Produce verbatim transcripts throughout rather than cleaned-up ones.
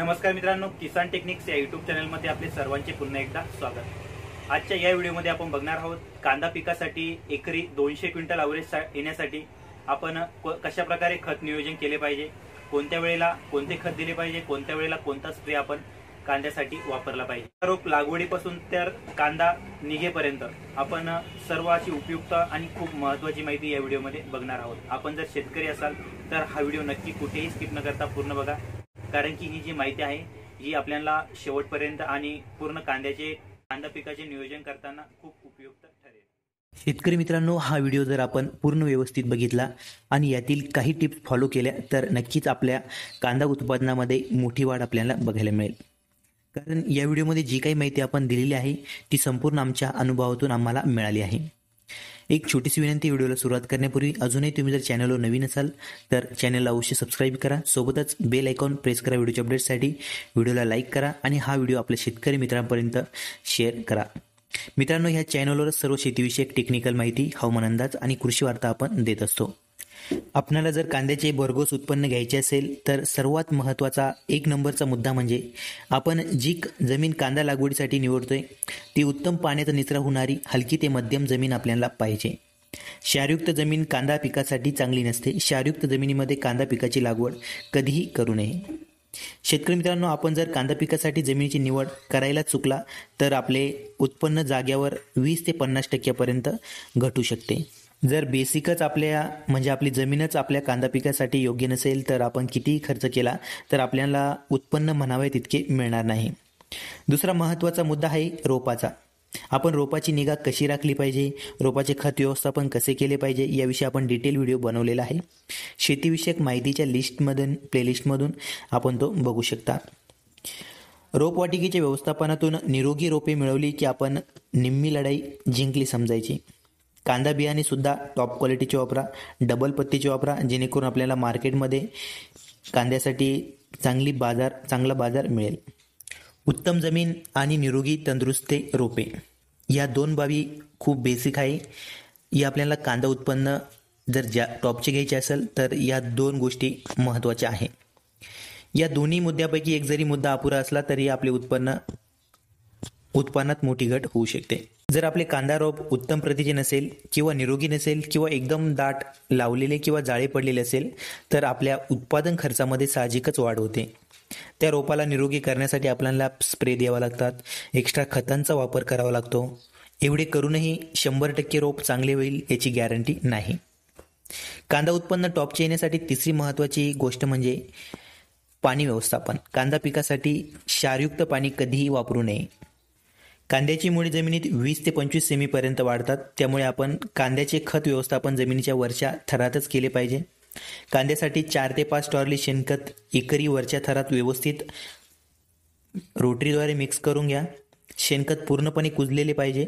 नमस्कार मित्रांनो, किसान टेक्निक्स या यूट्यूब चॅनलमध्ये आपले सर्वांचे पुन्हा एकदा स्वागत। आजच्या या व्हिडिओमध्ये आपण बघणार आहोत कांदा पिकासाठी एकरी दोनशे क्विंटल अवरेज येण्यासाठी आपण कशा प्रकारे खत नियोजन केले पाहिजे, कोणत्या वेळेला कोणते खत दिले पाहिजे, कोणत्या वेळेला कोणता स्प्रे आपण कांद्यासाठी वापरला पाहिजे। रोप लागवडीपासून तर कांदा निघेपर्यंत आपण सर्व अशी उपयुक्त आणि खूप महत्त्वाची माहिती या व्हिडिओमध्ये बघणार आहोत। आपण जर शेतकरी असाल तर हा व्हिडिओ नक्की कुठेही स्किप न करता पूर्ण बघा, कारण की ही जी माहिती आहे ही आपल्याला शेवटपर्यंत आणि पूर्ण कांद्याचे कांदा पिकाचे नियोजन करताना खूप उपयुक्त ठरेल। शेतकरी मित्रांनो, हा व्हिडिओ जर आपण पूर्ण व्यवस्थित बघितला आणि यातील काही टिप्स फॉलो केल्या तर नक्कीच आपल्या कांदा उत्पादनामध्ये मोठी वाढ आपल्याला बघायला मिळेल, कारण या व्हिडिओमध्ये जी काही माहिती आपण दिलेली आहे ती संपूर्ण आमच्या अनुभवातून आम्हाला मिळाली आहे। एक छोटीशी विनंती, व्हिडिओला सुरुवात करण्यापूर्वी अजूनही तुम्ही जर चॅनलवर नवीन असाल तर चॅनलला अवश्य सबस्क्राईब करा, सोबतच बेल आयकॉन प्रेस करा व्हिडिओच्या अपडेटसाठी, व्हिडिओला लाईक करा आणि हा व्हिडिओ आपल्या शेतकरी मित्रांपर्यंत शेअर करा। मित्रांनो, ह्या चॅनलवर सर्व शेतीविषयक टेक्निकल माहिती, हवामान अंदाज आणि कृषी वार्ता आपण देत असतो। आपल्याला जर कांद्याचे भरघोस उत्पन्न घ्यायचे असेल तर सर्वात महत्त्वाचा एक नंबरचा मुद्दा म्हणजे आपण जी जमीन कांदा लागवडीसाठी निवडतोय ती उत्तम पाण्याचा निचरा होणारी हलकी ते मध्यम जमीन आपल्याला पाहिजे। क्षारयुक्त जमीन कांदा पिकासाठी चांगली नसते। क्षारयुक्त जमिनीमध्ये कांदा पिकाची लागवड कधीही करू नये। शेतकरी मित्रांनो, आपण जर कांदा पिकासाठी जमिनीची निवड करायला चुकला तर आपले उत्पन्न जाग्यावर वीस ते पन्नास टक्क्यापर्यंत घटू शकते। जर बेसिकच आपल्या म्हणजे आपली जमीनच आपल्या कांदा पिकासाठी योग्य नसेल तर आपण कितीही खर्च केला तर आपल्याला उत्पन्न म्हणावे तितके मिळणार नाही। दुसरा महत्त्वाचा मुद्दा आहे रोपाचा। आपण रोपाची निगा कशी राखली पाहिजे, रोपाचे खत व्यवस्थापन कसे केले पाहिजे याविषयी आपण डिटेल व्हिडिओ बनवलेला आहे। शेतीविषयक माहितीच्या लिस्टमधून प्लेलिस्टमधून आपण तो बघू शकता। रोपवाटिकेच्या व्यवस्थापनातून निरोगी रोपे मिळवली की आपण निम्मी लढाई जिंकली समजायची। कांदा बियाणे सुद्धा टॉप क्वालिटीचे वापरा, डबल पत्तीचे वापरा, जेणेकरून आपल्याला मार्केटमध्ये कांद्यासाठी चांगली बाजार चांगला बाजार मिळेल। उत्तम जमीन आणि निरोगी तंदुरुस्त रोपे या दोन बाबी खूप बेसिक आहे। या आपल्याला कांदा उत्पन्न जर ज्या टॉपचे घ्यायचे असेल तर या दोन गोष्टी महत्त्वाच्या आहे। या दोन्ही मुद्द्यापैकी एक जरी मुद्दा अपुरा असला तरी आपले उत्पन्न उत्पन्नात मोठी घट होऊ शकते। जर आपले कांदा रोप उत्तम प्रतीचे नसेल किंवा निरोगी नसेल किंवा एकदम दाट लावलेले किंवा जाळे पडलेले असेल तर आपल्या उत्पादन खर्चामध्ये साहजिकच वाढ होते। त्या रोपाला निरोगी करण्यासाठी आपल्याला स्प्रे द्यावा लागतात, एक्स्ट्रा खतांचा वापर करावा लागतो। एवढे करूनही शंभर टक्के रोप चांगले होईल याची गॅरंटी नाही। कांदा उत्पन्न टॉपचे येण्यासाठी तिसरी महत्त्वाची गोष्ट म्हणजे पाणी व्यवस्थापन। कांदा पिकासाठी क्षारयुक्त पाणी कधीही वापरू नये। कांद्याची मुळे जमिनीत वीस ते पंचवीस सेमीपर्यंत वाढतात, त्यामुळे आपण कांद्याचे खत व्यवस्थापन जमिनीच्या वरच्या थरातच केले पाहिजे। कांद्यासाठी चार ते पाच टॉर्ली शेणखत एकरी वरच्या थरात व्यवस्थित रोटरीद्वारे मिक्स करून घ्या। शेणखत पूर्णपणे कुजलेले पाहिजे।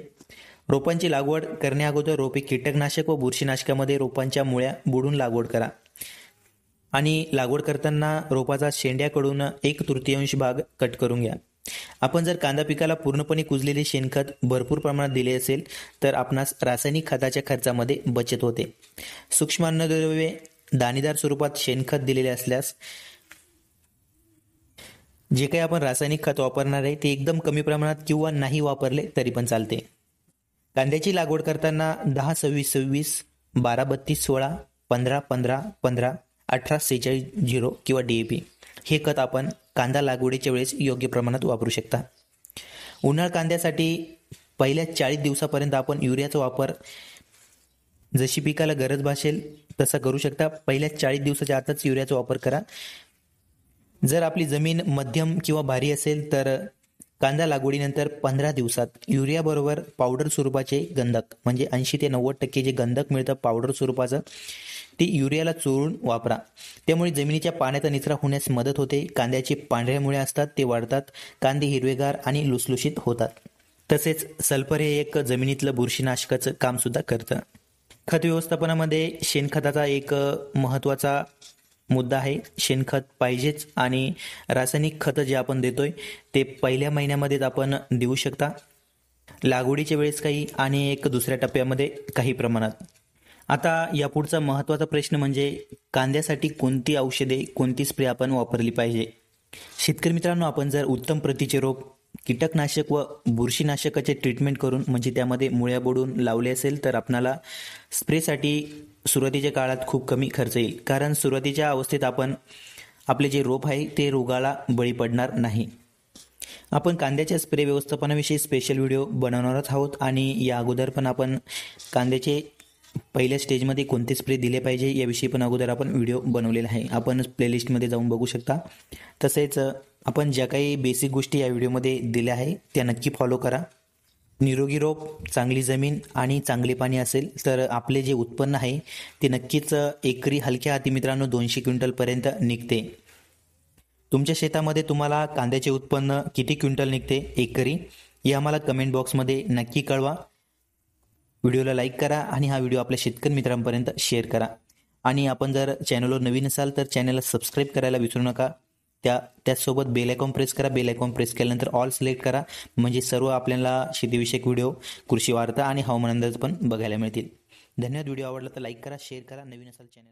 रोपांची लागवड करण्याअगोदर रोपे कीटकनाशक व बुरशीनाशकामध्ये रोपांच्या मुळ्या बुडून लागवड करा आणि लागवड करताना रोपाचा शेंड्याकडून एक तृतीयांश भाग कट करून घ्या। आपण जर कांदा पिकाला पूर्णपणे कुजलेले शेणखत भरपूर प्रमाणात दिले असेल तर आपणास रासायनिक खताच्या खर्चामध्ये बचत होते। सूक्ष्म अन्नद्रव्ये दाणेदार स्वरूपात शेणखत दिलेले असल्यास जे काही आपण रासायनिक खत वापरणार आहे ते एकदम कमी प्रमाणात किंवा नाही वापरले तरी पण चालते। कांद्याची लागवड करताना दहा सव्वीस सव्वीस, बारा बत्तीस सोळा, पंधरा पंधरा पंधरा, अठरा सेहेचाळीस झिरो किंवा डीएपी हे खत आपण कांदा लागवडीच्या वेळेस योग्य प्रमाणात वापरू शकता। उन्हाळ कांद्यासाठी पहिल्या चाळीस दिवसापर्यंत आपण युरियाचा वापर जशी पिकाला गरज भासेल तसा करू शकता। पहिल्या चाळीस दिवसाच्या आतच युरियाचा वापर करा। जर आपली जमीन मध्यम किंवा भारी असेल तर कांदा लागवडीनंतर पंधरा दिवसात युरियाबरोबर पावडर स्वरूपाचे गंधक म्हणजे ऐंशी ते नव्वद टक्के जे गंधक मिळतं पावडर स्वरूपाचं ते युरियाला चोळून वापरा। त्यामुळे जमिनीच्या पाण्याचा निचरा होण्यास मदत होते। कांद्याचे पांढऱ्या मुळ्या असतात ते वाढतात, कांदे हिरवेगार आणि लुसलुशीत होतात। तसेच सल्फर हे एक जमिनीतलं बुरशीनाशकाचं कामसुद्धा करतं। खत व्यवस्थापनामध्ये शेणखताचा एक महत्त्वाचा मुद्दा आहे। शेणखत पाहिजेच आणि रासायनिक खतं जे आपण देतोय ते पहिल्या महिन्यामध्येच आपण देऊ शकता, लागवडीच्या वेळेस काही आणि एक दुसऱ्या टप्प्यामध्ये काही प्रमाणात। आता यापुढचा महत्त्वाचा प्रश्न म्हणजे कांद्यासाठी कोणती औषधे कोणती स्प्रे आपण वापरली पाहिजे। शेतकरी मित्रांनो, आपण जर उत्तम प्रतीचे रोप कीटकनाशक व बुरशीनाशकाचे ट्रीटमेंट करून म्हणजे त्यामध्ये मुळ्या बोडून लावले असेल तर आपणाला स्प्रेसाठी सुरुवातीच्या काळात खूप कमी खर्च येईल, कारण सुरुवातीच्या अवस्थेत आपण आपले जे रोप आहे ते रोगाला बळी पडणार नाही। आपण कांद्याच्या स्प्रे व्यवस्थापनाविषयी स्पेशल व्हिडिओ बनवणारच आहोत आणि या अगोदर पण आपण कांद्याचे पहिल्या स्टेजमध्ये कोणते स्प्रे दिले पाहिजे याविषयी पण अगोदर आपण व्हिडिओ बनवलेला आहे, आपण प्लेलिस्टमध्ये जाऊन बघू शकता। तसेच आपण ज्या काही बेसिक गोष्टी या व्हिडिओमध्ये दिल्या आहे त्या नक्की फॉलो करा। निरोगी रोप, चांगली जमीन आणि चांगले पाणी असेल तर आपले जे उत्पन्न आहे ते नक्कीच एकरी हलक्या हाती मित्रांनो दोनशे क्विंटलपर्यंत निघते। तुमच्या शेतामध्ये तुम्हाला कांद्याचे उत्पन्न किती क्विंटल निघते एकरी हे आम्हाला कमेंट बॉक्समध्ये नक्की कळवा। व्हिडिओला लाईक करा आणि हा व्हिडिओ आपल्या शेतकरी मित्रांपर्यंत शेअर करा। आणि आपण जर चॅनलवर नवीन असाल तर चॅनलला सबस्क्राईब करायला विसरू नका। त्या त्यासोबत बेल आयकॉन प्रेस करा। बेल आयकॉन प्रेस केल्यानंतर ऑल सिलेक्ट करा म्हणजे सर्व आपल्याला शेतीविषयक व्हिडिओ, कृषी वार्ता आणि हवामान अंदाज पण बघायला मिळतील। धन्यवाद। व्हिडिओ आवडला तर लाईक करा, शेअर करा। नवीन असाल चॅनल